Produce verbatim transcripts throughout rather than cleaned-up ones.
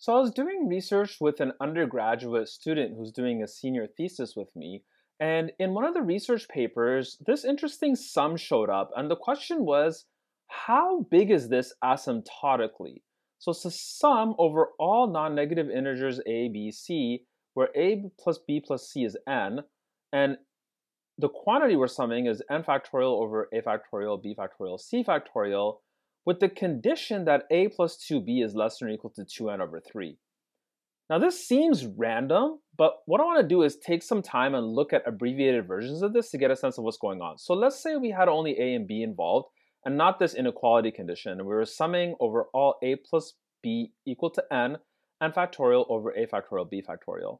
So I was doing research with an undergraduate student who's doing a senior thesis with me, and in one of the research papers, this interesting sum showed up, and the question was, how big is this asymptotically? So it's a sum over all non-negative integers a, b, c, where a plus b plus c is n, and the quantity we're summing is n factorial over a factorial, b factorial, c factorial, with the condition that a plus two b is less than or equal to two n over three. Now this seems random, but what I want to do is take some time and look at abbreviated versions of this to get a sense of what's going on. So let's say we had only a and b involved, and not this inequality condition, and we were summing over all a plus b equal to n, n factorial over a factorial, b factorial.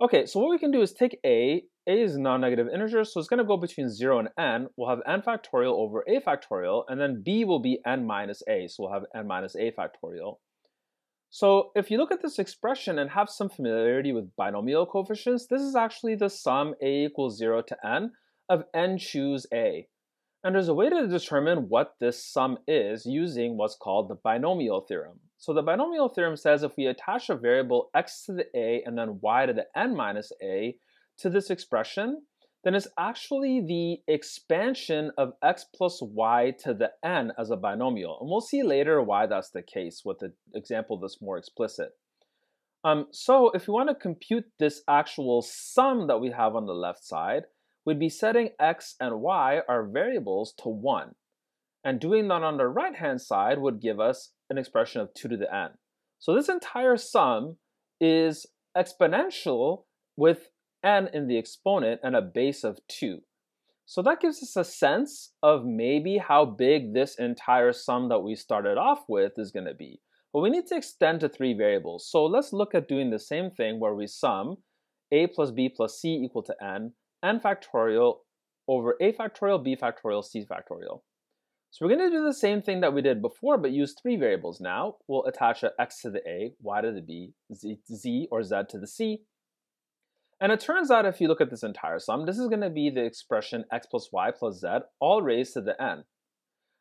Okay, so what we can do is take a, a is a non-negative integer, so it's going to go between zero and n, we'll have n factorial over a factorial, and then b will be n minus a, so we'll have n minus a factorial. So if you look at this expression and have some familiarity with binomial coefficients, this is actually the sum a equals zero to n of n choose a. And there's a way to determine what this sum is using what's called the binomial theorem. So the binomial theorem says if we attach a variable x to the a and then y to the n minus a to this expression, then it's actually the expansion of x plus y to the n as a binomial. And we'll see later why that's the case with the example that's more explicit. Um, so if we want to compute this actual sum that we have on the left side, we'd be setting x and y, our variables, to one. And doing that on the right-hand side would give us an expression of two to the n. So this entire sum is exponential with n in the exponent and a base of two. So that gives us a sense of maybe how big this entire sum that we started off with is going to be. But we need to extend to three variables. So let's look at doing the same thing where we sum a plus b plus c equal to n, n factorial over a factorial, b factorial, c factorial. So we're going to do the same thing that we did before, but use three variables now. We'll attach a x to the a, y to the b, z, z or z to the c. And it turns out if you look at this entire sum, this is going to be the expression x plus y plus z all raised to the n.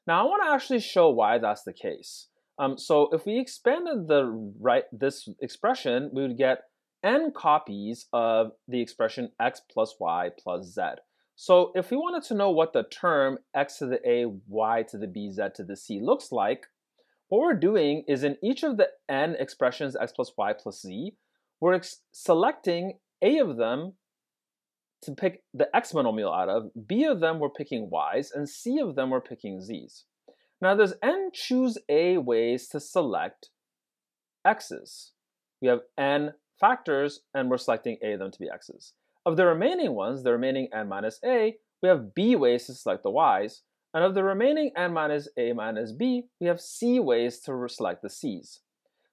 Now I want to actually show why that's the case. Um, so if we expanded the right this expression, we would get n copies of the expression x plus y plus z. So if we wanted to know what the term x to the a, y to the b, z to the c looks like, what we're doing is in each of the n expressions x plus y plus z, we're ex selecting a of them to pick the x monomial out of, b of them we're picking y's, and c of them we're picking z's. Now there's n choose a ways to select x's. We have n factors, and we're selecting a of them to be x's. Of the remaining ones, the remaining n minus a, we have b ways to select the y's, and of the remaining n minus a minus b, we have c ways to select the c's.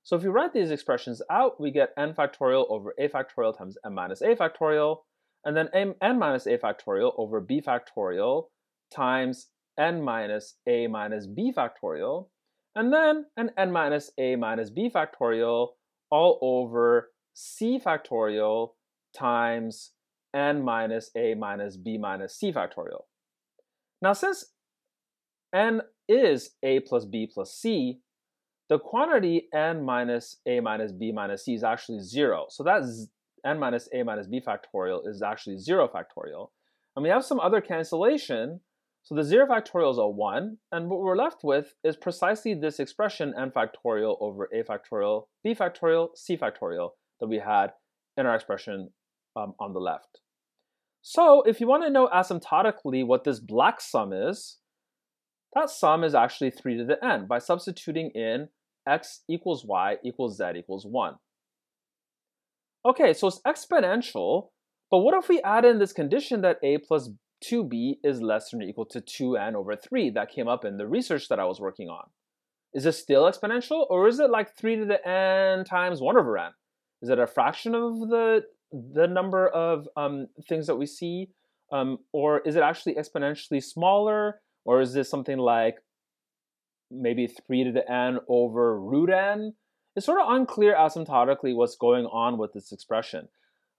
So if you write these expressions out, we get n factorial over a factorial times n minus a factorial, and then n minus a factorial over b factorial times n minus a minus b factorial, and then an n minus a minus b factorial all over c factorial times n minus a minus b minus c factorial. Now since n is a plus b plus c, the quantity n minus a minus b minus c is actually zero. So that n minus a minus b factorial is actually zero factorial. And we have some other cancellation. So the zero factorial is a one. And what we're left with is precisely this expression n factorial over a factorial, b factorial, c factorial that we had in our expression um, on the left. So if you want to know asymptotically what this black sum is, that sum is actually three to the n by substituting in x equals y equals z equals one. Okay, so it's exponential, but what if we add in this condition that a plus two b is less than or equal to two n over three that came up in the research that I was working on? Is this still exponential, or is it like three to the n times one over n? Is it a fraction of the, the number of um, things that we see? Um, or is it actually exponentially smaller? Or is this something like maybe three to the n over root n? It's sort of unclear asymptotically what's going on with this expression.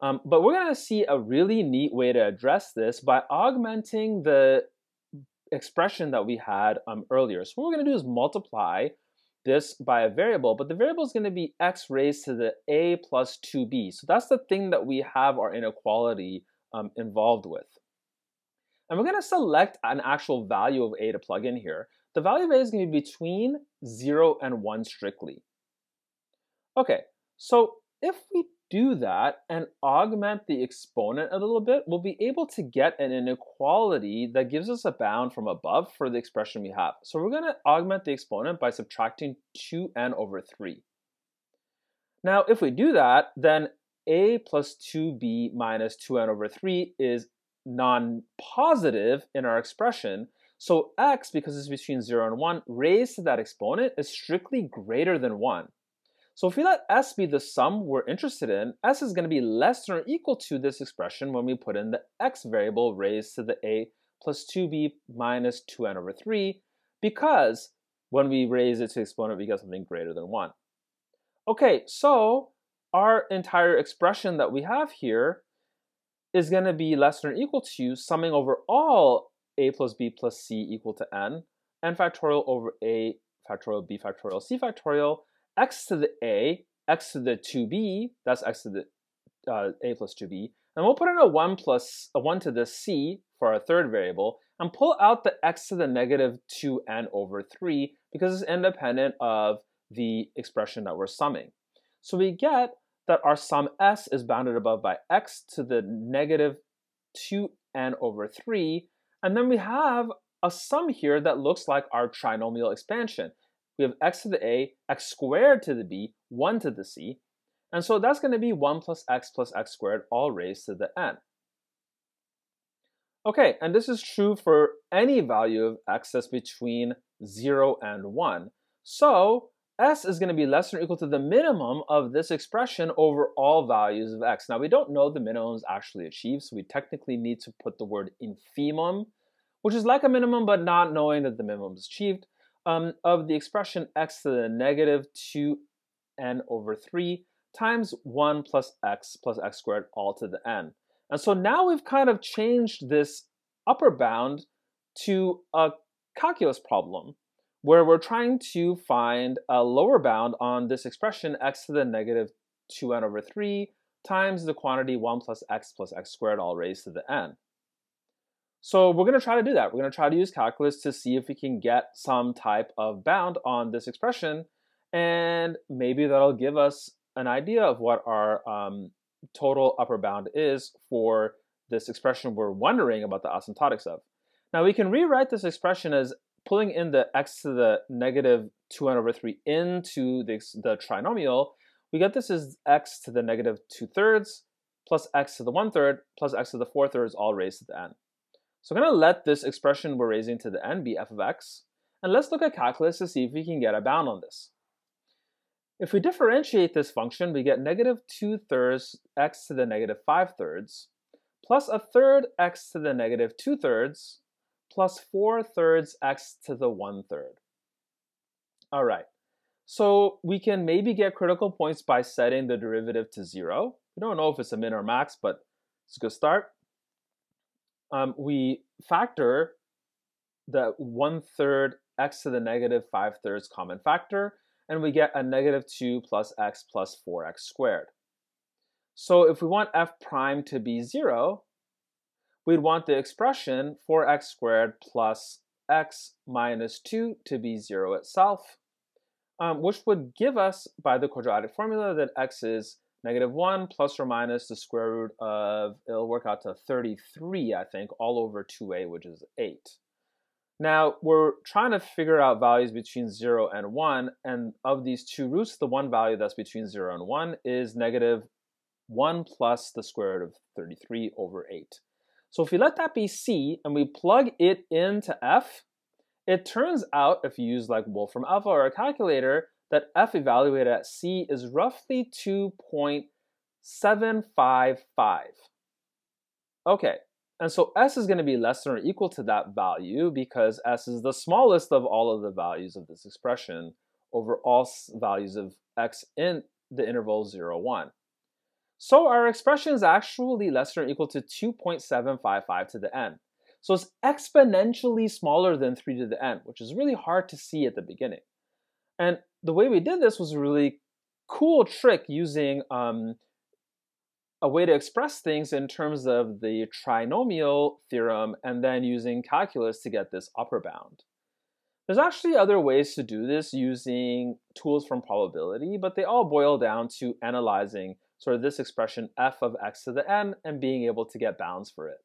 Um, but we're going to see a really neat way to address this by augmenting the expression that we had um, earlier. So what we're going to do is multiply this by a variable, but the variable is going to be x raised to the a plus two b. So that's the thing that we have our inequality um, involved with. And we're going to select an actual value of a to plug in here. The value of a is going to be between zero and one strictly. Okay, so if we do that and augment the exponent a little bit, we'll be able to get an inequality that gives us a bound from above for the expression we have. So we're going to augment the exponent by subtracting two n over three. Now, if we do that, then a plus two b minus two n over three is non-positive in our expression. So x, because it's between zero and one, raised to that exponent is strictly greater than one. So if we let s be the sum we're interested in, s is going to be less than or equal to this expression when we put in the x variable raised to the a plus two b minus two n over three, because when we raise it to the exponent, we get something greater than one. Okay, so our entire expression that we have here is going to be less than or equal to summing over all a plus b plus c equal to n, n factorial over a factorial, b factorial, c factorial, x to the a, x to the two b, that's x to the uh, a plus two b, and we'll put in a one plus a one to the c for our third variable, and pull out the x to the negative two n over three because it's independent of the expression that we're summing. So we get that our sum s is bounded above by x to the negative two n over three, and then we have a sum here that looks like our trinomial expansion. We have x to the a, x squared to the b, one to the c. And so that's going to be one plus x plus x squared, all raised to the n. Okay, and this is true for any value of x that's between zero and one. So s is going to be less than or equal to the minimum of this expression over all values of x. Now, we don't know the minimums actually achieved, so we technically need to put the word infimum, which is like a minimum, but not knowing that the minimum is achieved. Um, of the expression x to the negative two n over three times one plus x plus x squared all to the n. And so now we've kind of changed this upper bound to a calculus problem where we're trying to find a lower bound on this expression x to the negative two n over three times the quantity one plus x plus x squared all raised to the n. So we're going to try to do that. We're going to try to use calculus to see if we can get some type of bound on this expression, and maybe that'll give us an idea of what our um, total upper bound is for this expression we're wondering about the asymptotics of. Now we can rewrite this expression as pulling in the x to the negative two n over three into the, the trinomial. We get this as x to the negative two thirds plus x to the one third plus x to the four thirds all raised to the n. So I'm going to let this expression we're raising to the n be f of x, and let's look at calculus to see if we can get a bound on this. If we differentiate this function, we get negative two thirds x to the negative five thirds plus a third x to the negative two thirds plus four thirds x to the one third. All right, so we can maybe get critical points by setting the derivative to zero. We don't know if it's a min or max, but it's a good start. Um, we factor the one third x to the negative five thirds common factor, and we get a negative two plus x plus four x squared. So if we want f prime to be zero, we'd want the expression four x squared plus x minus two to be zero itself, um, which would give us, by the quadratic formula, that x is negative one plus or minus the square root of, it'll work out to thirty-three, I think, all over two a, which is eight. Now, we're trying to figure out values between zero and one, and of these two roots, the one value that's between zero and one is negative one plus the square root of thirty-three over eight. So if we let that be c, and we plug it into f, it turns out, if you use like Wolfram alpha or a calculator, that f evaluated at c is roughly two point seven five five. Okay, and so s is going to be less than or equal to that value because s is the smallest of all of the values of this expression over all values of x in the interval zero, one. So our expression is actually less than or equal to two point seven five five to the n. So it's exponentially smaller than three to the n, which is really hard to see at the beginning. And the way we did this was a really cool trick using um, a way to express things in terms of the trinomial theorem and then using calculus to get this upper bound. There's actually other ways to do this using tools from probability, but they all boil down to analyzing sort of this expression f of x to the n and being able to get bounds for it.